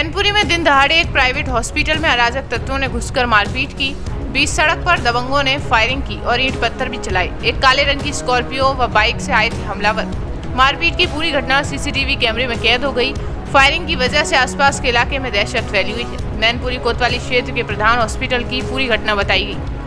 मैनपुरी में दिन दहाड़े एक प्राइवेट हॉस्पिटल में अराजक तत्वों ने घुसकर मारपीट की। बीच सड़क पर दबंगों ने फायरिंग की और ईंट पत्थर भी चलाए। एक काले रंग की स्कॉर्पियो व बाइक से आए थे हमलावर। मारपीट की पूरी घटना सीसीटीवी कैमरे में कैद हो गई। फायरिंग की वजह से आसपास के इलाके में दहशत फैली हुई है। मैनपुरी कोतवाली क्षेत्र के प्रधान हॉस्पिटल की पूरी घटना बताई गई।